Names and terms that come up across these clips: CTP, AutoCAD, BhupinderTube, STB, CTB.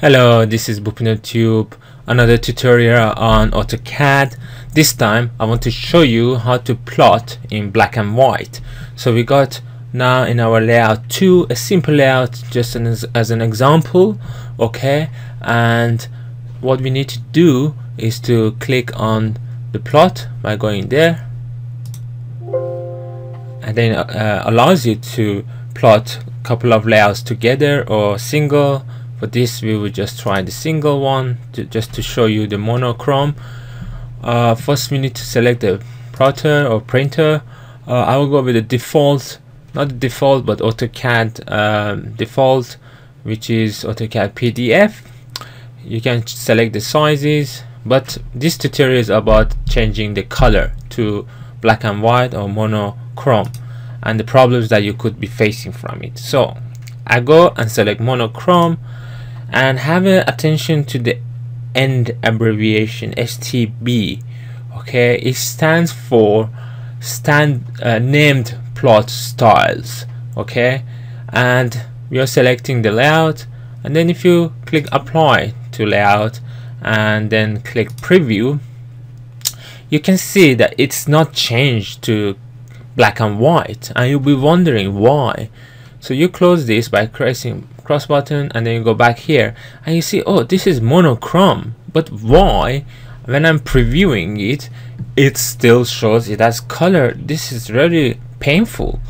Hello, this is BhupinderTube, another tutorial on AutoCAD. This time I want to show you how to plot in black and white. So we got now in our layout 2 a simple layout just as an example, okay? And what we need to do is to click on the plot by going there, and then allows you to plot a couple of layouts together or single. For this we will just try the single one just to show you the monochrome. First we need to select the plotter or printer. I will go with the default, not the default but AutoCAD default, which is AutoCAD PDF. You can select the sizes, but this tutorial is about changing the color to black and white or monochrome and the problems that you could be facing from it. So I go and select monochrome and have attention to the end abbreviation STB. okay, it stands for named plot styles, okay? And we are selecting the layout, and then if you click apply to layout and then click preview, you can see that it's not changed to black and white, and you'll be wondering why. So you close this by pressing cross button, and then you go back here and you see, oh, this is monochrome, but why when I'm previewing it still shows it as color? This is really painful.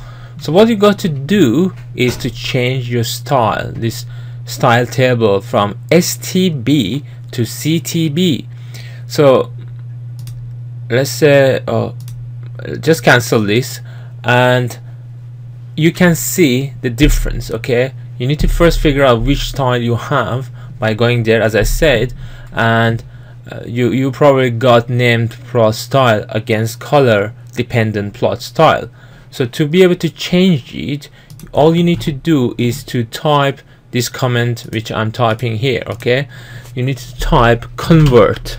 So what you got to do is to change your style, this style table, from STB to CTB. So let's say, oh, just cancel this, and you can see the difference, okay? You need to first figure out which style you have by going there, as I said, and you probably got named plot style against color dependent plot style. So to be able to change it, all you need to do is to type this comment which I'm typing here, okay? You need to type convert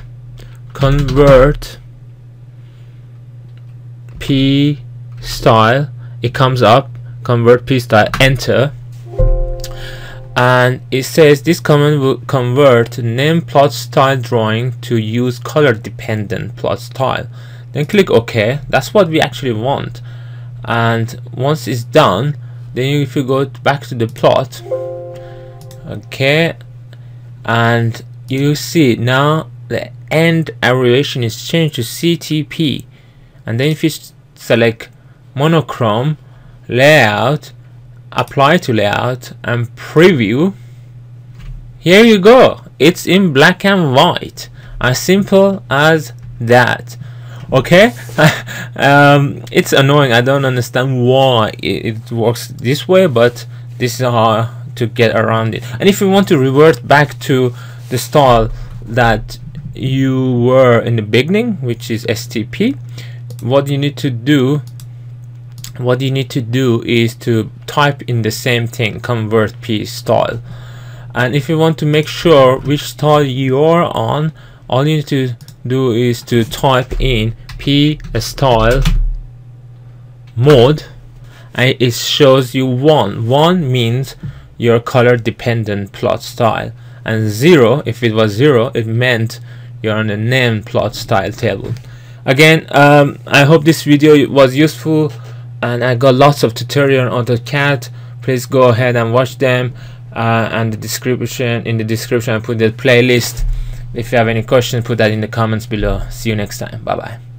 P style. It comes up, convert P style, enter, and it says this command will convert name plot style drawing to use color dependent plot style. Then click OK. That's what we actually want. And once it's done, then if you go back to the plot, okay, and you see now the end abbreviation is changed to CTP, and then if you select monochrome, layout, apply to layout and preview, here you go, it's in black and white, as simple as that, okay? It's annoying, I don't understand why it works this way, but this is how to get around it. And if you want to revert back to the style that you were in the beginning, which is STP, what you need to do is to type in the same thing, convert P style. And if you want to make sure which style you are on, all you need to do is to type in P style mode, and it shows you 1 means your color dependent plot style, and 0, if it was 0, it meant you're on the name plot style table. Again, I hope this video was useful, and I got lots of tutorial on AutoCAD. Please go ahead and watch them, and in the description I put the playlist. If you have any questions, put that in the comments below. See you next time. Bye bye.